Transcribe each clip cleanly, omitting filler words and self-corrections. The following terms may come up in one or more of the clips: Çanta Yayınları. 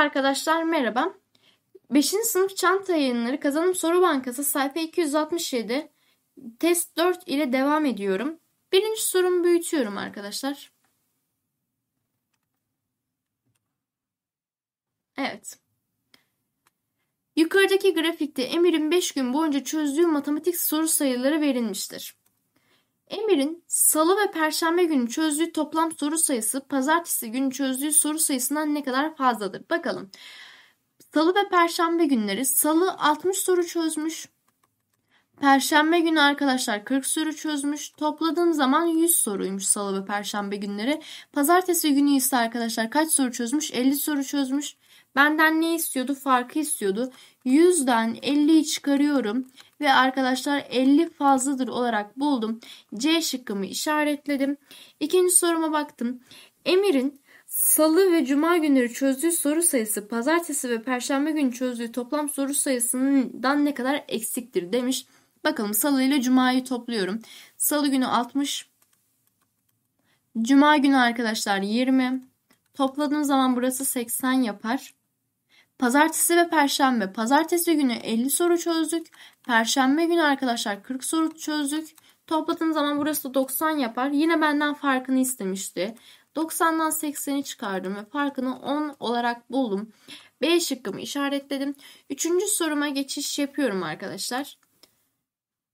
arkadaşlar merhaba. 5. sınıf Çanta Yayınları Kazanım Soru Bankası sayfa 267 test 4 ile devam ediyorum. Birinci sorumu büyütüyorum arkadaşlar. Evet. Yukarıdaki grafikte Emir'in 5 gün boyunca çözdüğü matematik soru sayıları verilmiştir. Emir'in salı ve perşembe günü çözdüğü toplam soru sayısı pazartesi günü çözdüğü soru sayısından ne kadar fazladır? Bakalım. Salı ve perşembe günleri salı 60 soru çözmüş. Perşembe günü arkadaşlar 40 soru çözmüş. Topladığım zaman 100 soruymuş salı ve perşembe günleri. Pazartesi günü ise arkadaşlar kaç soru çözmüş? 50 soru çözmüş. Benden ne istiyordu? Farkı istiyordu. 100'den 50'yi çıkarıyorum. Ve arkadaşlar 50 fazladır olarak buldum. C şıkkımı işaretledim. İkinci soruma baktım. Emir'in salı ve cuma günleri çözdüğü soru sayısı pazartesi ve perşembe günü çözdüğü toplam soru sayısından ne kadar eksiktir demiş. Bakalım salı ile cumayı topluyorum. Salı günü 60. Cuma günü arkadaşlar 20. Topladığım zaman burası 80 yapar. Pazartesi ve perşembe. Pazartesi günü 50 soru çözdük. Perşembe günü arkadaşlar 40 soru çözdük. Topladığım zaman burası da 90 yapar. Yine benden farkını istemişti. 90'dan 80'i çıkardım ve farkını 10 olarak buldum. B şıkkımı işaretledim. Üçüncü soruma geçiş yapıyorum arkadaşlar.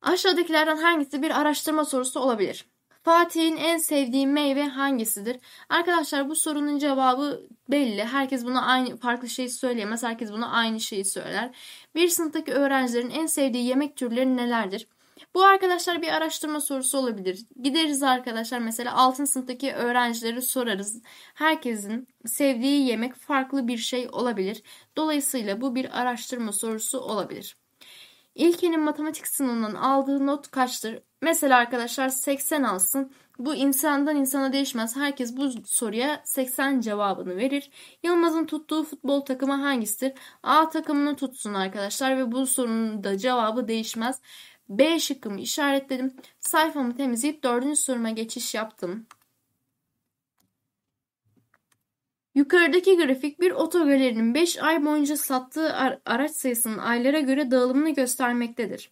Aşağıdakilerden hangisi bir araştırma sorusu olabilir? Fatih'in en sevdiği meyve hangisidir? Arkadaşlar bu sorunun cevabı belli. Herkes buna aynı farklı şeyi söyleyemez. Herkes buna aynı şeyi söyler. Bir sınıftaki öğrencilerin en sevdiği yemek türleri nelerdir? Bu arkadaşlar bir araştırma sorusu olabilir. Gideriz arkadaşlar mesela 6. sınıftaki öğrencileri sorarız. Herkesin sevdiği yemek farklı bir şey olabilir. Dolayısıyla bu bir araştırma sorusu olabilir. İlkenin matematik sınavından aldığı not kaçtır? Mesela arkadaşlar 80 alsın. Bu insandan insana değişmez. Herkes bu soruya 80 cevabını verir. Yılmaz'ın tuttuğu futbol takımı hangisidir? A takımını tutsun arkadaşlar ve bu sorunun da cevabı değişmez. B şıkkımı işaretledim. Sayfamı temizleyip 4. soruma geçiş yaptım. Yukarıdaki grafik bir otogalerinin 5 ay boyunca sattığı araç sayısının aylara göre dağılımını göstermektedir.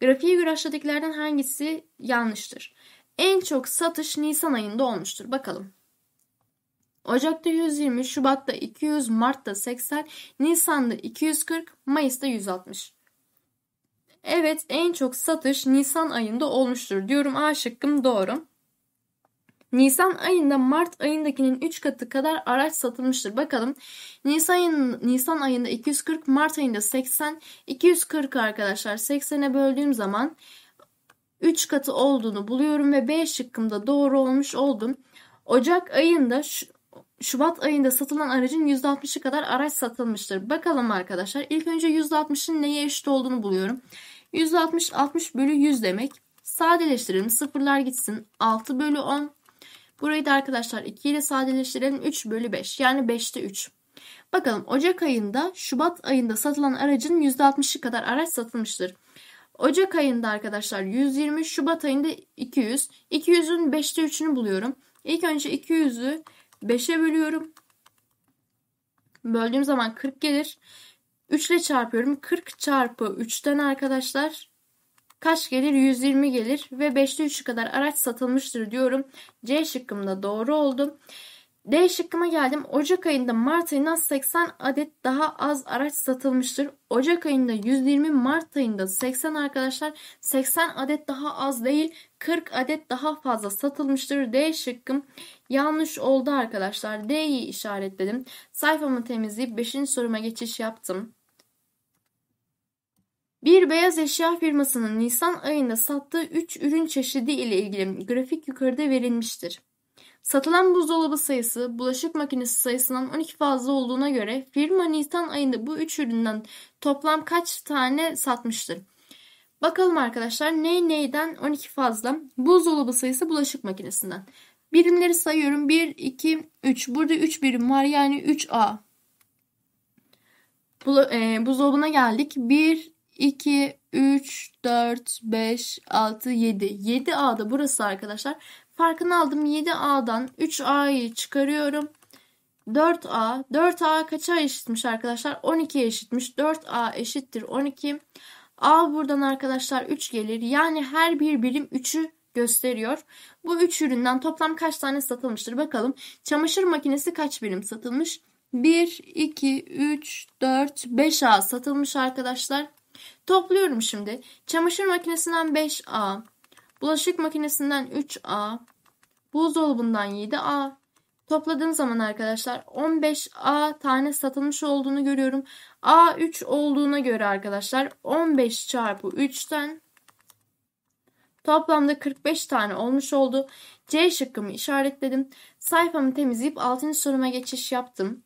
Grafiğe göre aşağıdakilerden hangisi yanlıştır? En çok satış Nisan ayında olmuştur. Bakalım. Ocak'ta 120, Şubat'ta 200, Mart'ta 80, Nisan'da 240, Mayıs'ta 160. Evet, en çok satış Nisan ayında olmuştur diyorum. A şıkkım doğru. Nisan ayında Mart ayındakinin 3 katı kadar araç satılmıştır. Bakalım Nisan ayında 240, Mart ayında 80, 240 arkadaşlar 80'e böldüğüm zaman 3 katı olduğunu buluyorum ve B şıkkımda doğru olmuş oldum. Ocak ayında Şubat ayında satılan aracın %60'ı kadar araç satılmıştır. Bakalım arkadaşlar ilk önce %60'ın neye eşit olduğunu buluyorum. %60 60 bölü 100 demek. Sadeleştirelim sıfırlar gitsin 6 bölü 10. Burayı da arkadaşlar 2 ile sadeleştirelim 3 bölü 5 yani 5'te 3. Bakalım Ocak ayında Şubat ayında satılan aracın %60'ı kadar araç satılmıştır. Ocak ayında arkadaşlar 120 Şubat ayında 200. 200'ün 5'te 3'ünü buluyorum. İlk önce 200'ü 5'e bölüyorum. Böldüğüm zaman 40 gelir. 3 ile çarpıyorum. 40 çarpı 3'ten arkadaşlar kaç gelir? 120 gelir ve 5'te 3'ü kadar araç satılmıştır diyorum. C şıkkımda doğru oldu. D şıkkıma geldim. Ocak ayında Mart ayından 80 adet daha az araç satılmıştır. Ocak ayında 120, Mart ayında 80 arkadaşlar. 80 adet daha az değil, 40 adet daha fazla satılmıştır. D şıkkım yanlış oldu arkadaşlar. D'yi işaretledim. Sayfamı temizleyip 5. soruma geçiş yaptım. Bir beyaz eşya firmasının Nisan ayında sattığı 3 ürün çeşidi ile ilgili grafik yukarıda verilmiştir. Satılan buzdolabı sayısı, bulaşık makinesi sayısından 12 fazla olduğuna göre firma Nisan ayında bu 3 üründen toplam kaç tane satmıştır? Bakalım arkadaşlar neyden 12 fazla? Buzdolabı sayısı bulaşık makinesinden. Birimleri sayıyorum 1, 2, 3. Burada 3 birim var yani 3A. Buzdolabına geldik. 1, 2, 3, 4, 5, 6, 7. 7A'da burası arkadaşlar. Farkını aldım. 7A'dan 3A'yı çıkarıyorum. 4A. 4A kaça eşitmiş arkadaşlar? 12'ye eşitmiş. 4A eşittir 12. A buradan arkadaşlar 3 gelir. Yani her bir birim 3'ü gösteriyor. Bu 3 üründen toplam kaç tane satılmıştır? Bakalım. Çamaşır makinesi kaç birim satılmış? 1, 2, 3, 4, 5A satılmış arkadaşlar. Topluyorum şimdi. Çamaşır makinesinden 5A, bulaşık makinesinden 3A, buzdolabından 7A. Topladığım zaman arkadaşlar 15A tane satılmış olduğunu görüyorum. A 3 olduğuna göre arkadaşlar 15 çarpı 3'ten toplamda 45 tane olmuş oldu. C şıkkımı işaretledim. Sayfamı temizleyip 6. soruma geçiş yaptım.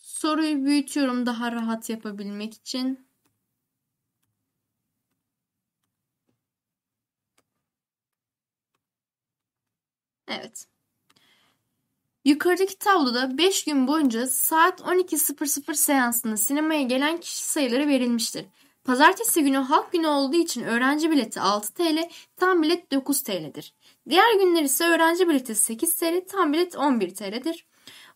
Soruyu büyütüyorum daha rahat yapabilmek için. Evet. Yukarıdaki tabloda 5 gün boyunca saat 12.00 seansında sinemaya gelen kişi sayıları verilmiştir. Pazartesi günü halk günü olduğu için öğrenci bileti 6 TL, tam bilet 9 TL'dir. Diğer günler ise öğrenci bileti 8 TL, tam bilet 11 TL'dir.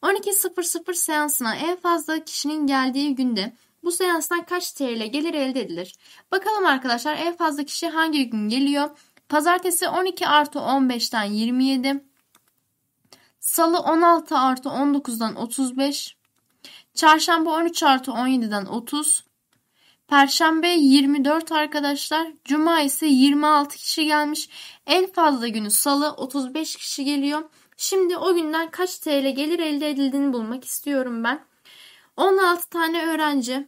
12.00 seansına en fazla kişinin geldiği günde bu seanstan kaç TL gelir elde edilir? Bakalım arkadaşlar en fazla kişi hangi gün geliyor? Pazartesi 12+15'ten 27, salı 16+19'dan 35, çarşamba 13+17'den 30, perşembe 24 arkadaşlar, cuma ise 26 kişi gelmiş. En fazla günü salı 35 kişi geliyor. Şimdi o günden kaç TL gelir elde edildiğini bulmak istiyorum ben. 16 tane öğrenci.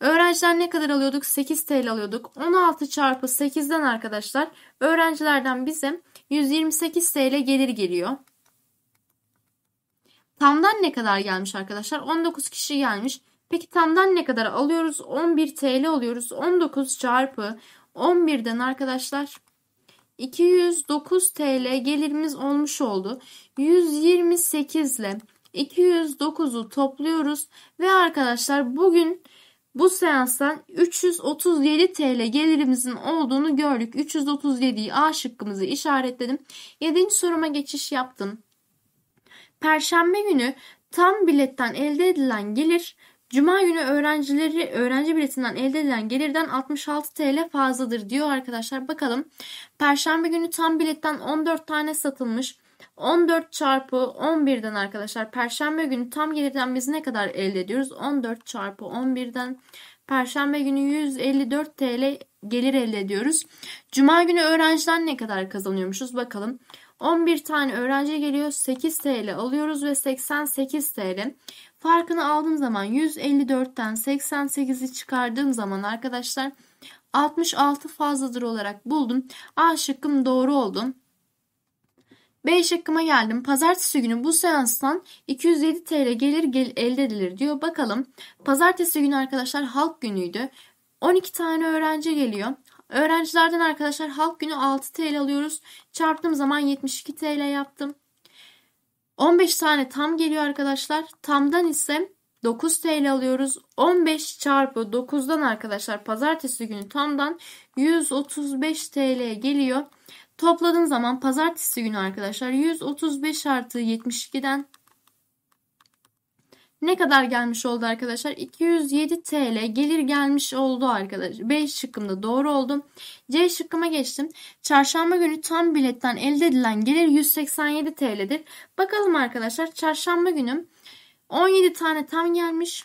Öğrenciler ne kadar alıyorduk? 8 TL alıyorduk. 16 çarpı 8'den arkadaşlar öğrencilerden bize 128 TL gelir geliyor. Tamdan ne kadar gelmiş arkadaşlar? 19 kişi gelmiş. Peki tamdan ne kadar alıyoruz? 11 TL alıyoruz. 19 çarpı 11'den arkadaşlar 209 TL gelirimiz olmuş oldu. 128 ile 209'u topluyoruz ve arkadaşlar bugün bu seanstan 337 TL gelirimizin olduğunu gördük. 337'yi A şıkkımızı işaretledim. 7. soruma geçiş yaptım. Perşembe günü tam biletten elde edilen gelir, cuma günü öğrenci biletinden elde edilen gelirden 66 TL fazladır diyor arkadaşlar. Bakalım. Perşembe günü tam biletten 14 tane satılmış. 14 çarpı 11'den arkadaşlar perşembe günü tam gelirden biz ne kadar elde ediyoruz? 14 çarpı 11'den perşembe günü 154 TL gelir elde ediyoruz. Cuma günü öğrenciden ne kadar kazanıyormuşuz? Bakalım. 11 tane öğrenci geliyor. 8 TL alıyoruz ve 88 TL. Farkını aldığım zaman 154'ten 88'i çıkardığım zaman arkadaşlar 66 fazladır olarak buldum. A şıkkım doğru oldu. B şıkkıma geldim. Pazartesi günü bu seanstan 207 TL gelir elde edilir diyor. Bakalım. Pazartesi günü arkadaşlar halk günüydü. 12 tane öğrenci geliyor. Öğrencilerden arkadaşlar halk günü 6 TL alıyoruz. Çarptığım zaman 72 TL yaptım. 15 tane tam geliyor arkadaşlar. Tamdan ise 9 TL alıyoruz. 15 çarpı 9'dan arkadaşlar pazartesi günü tamdan 135 TL geliyor. Topladığım zaman pazartesi günü arkadaşlar 135 artı 72'den ne kadar gelmiş oldu arkadaşlar? 207 TL gelir gelmiş oldu arkadaşlar. B şıkkımda doğru oldum. C şıkkıma geçtim. Çarşamba günü tam biletten elde edilen gelir 187 TL'dir. Bakalım arkadaşlar çarşamba günü 17 tane tam gelmiş.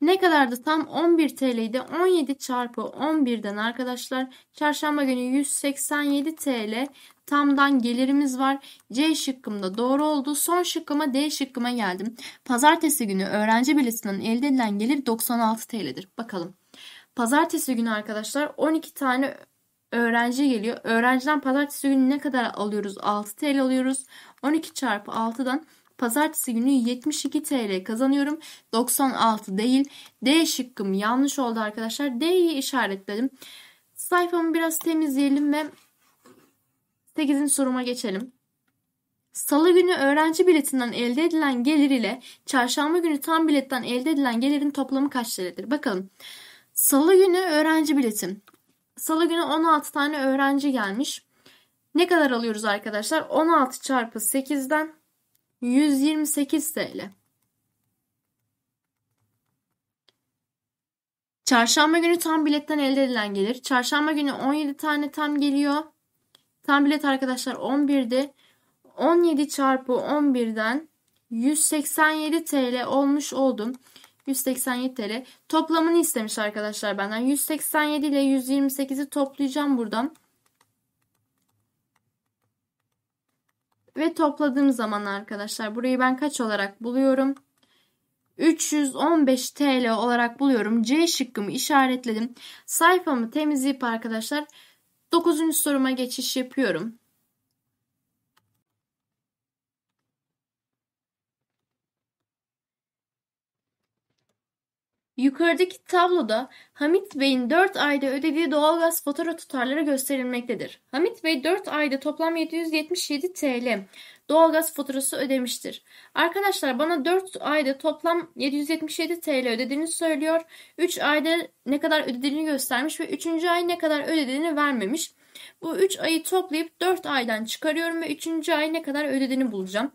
Ne kadardı tam? 11 TL'ydi. 17 çarpı 11'den arkadaşlar çarşamba günü 187 TL tamdan gelirimiz var. C şıkkımda doğru oldu. Son şıkkıma D şıkkıma geldim. Pazartesi günü öğrenci biletinden elde edilen gelir 96 TL'dir. Bakalım. Pazartesi günü arkadaşlar 12 tane öğrenci geliyor. Öğrenciden pazartesi günü ne kadar alıyoruz? 6 TL alıyoruz. 12 çarpı 6'dan pazartesi günü 72 TL kazanıyorum. 96 değil. D şıkkım yanlış oldu arkadaşlar. D'yi işaretledim. Sayfamı biraz temizleyelim ve 8. soruma geçelim. Salı günü öğrenci biletinden elde edilen gelir ile çarşamba günü tam biletten elde edilen gelirin toplamı kaç TL'dir? Bakalım. Salı günü öğrenci biletim. Salı günü 16 tane öğrenci gelmiş. Ne kadar alıyoruz arkadaşlar? 16 çarpı 8'den 128 TL. Çarşamba günü tam biletten elde edilen gelir. Çarşamba günü 17 tane tam geliyor. Tam bilet arkadaşlar 11'di. 17 çarpı 11'den 187 TL olmuş oldum. 187 TL. Toplamını istemiş arkadaşlar benden. 187 ile 128'i toplayacağım buradan. Ve topladığım zaman arkadaşlar burayı ben kaç olarak buluyorum? 315 TL olarak buluyorum. C şıkkımı işaretledim. Sayfamı temizleyip arkadaşlar 9. soruma geçiş yapıyorum. Yukarıdaki tabloda Hamit Bey'in 4 ayda ödediği doğalgaz fatura tutarları gösterilmektedir. Hamit Bey 4 ayda toplam 777 TL doğalgaz faturası ödemiştir. Arkadaşlar bana 4 ayda toplam 777 TL ödediğini söylüyor. 3 ayda ne kadar ödediğini göstermiş ve 3. ay ne kadar ödediğini vermemiş. Bu 3 ayı toplayıp 4 aydan çıkarıyorum ve 3. ay ne kadar ödediğini bulacağım.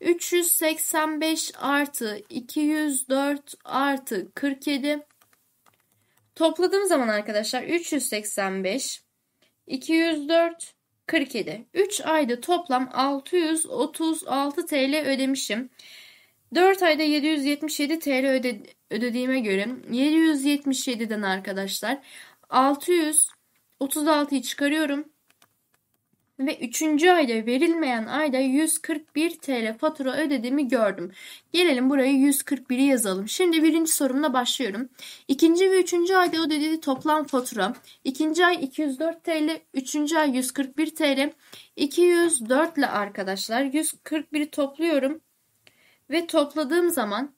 385 artı 204 artı 47 topladığım zaman arkadaşlar 385 204 47. 3 ayda toplam 636 TL ödemişim. 4 ayda 777 TL ödediğime göre 777'den arkadaşlar 636'yı çıkarıyorum. Ve 3. ayda verilmeyen ayda 141 TL fatura ödediğimi gördüm. Gelelim buraya 141'i yazalım. Şimdi 1. sorumla başlıyorum. 2. ve 3. ayda ödediği toplam fatura. 2. ay 204 TL, 3. ay 141 TL. 204 ile arkadaşlar 141'i topluyorum. Ve topladığım zaman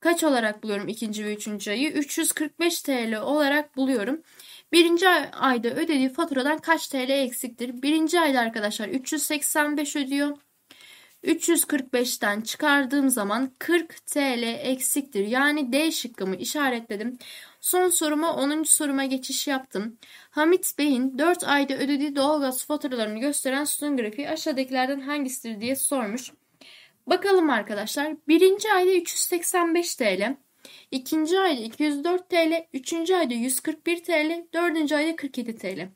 kaç olarak buluyorum 2. ve 3. ayı? 345 TL olarak buluyorum. 1. ayda ödediği faturadan kaç TL eksiktir? 1. ayda arkadaşlar 385 ödüyor. 345'ten çıkardığım zaman 40 TL eksiktir. Yani D şıkkımı işaretledim. Son soruma 10. soruma geçiş yaptım. Hamit Bey'in 4 ayda ödediği doğalgaz faturalarını gösteren sütun grafiği aşağıdakilerden hangisidir diye sormuş. Bakalım arkadaşlar. 1. ayda 385 TL. 2. ayda 204 TL, 3. ayda 141 TL, 4. ayda 47 TL.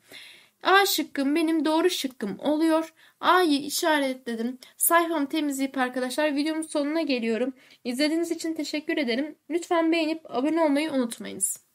A şıkkım benim doğru şıkkım oluyor. A'yı işaretledim. Sayfamı temizleyip arkadaşlar videomun sonuna geliyorum. İzlediğiniz için teşekkür ederim. Lütfen beğenip abone olmayı unutmayınız.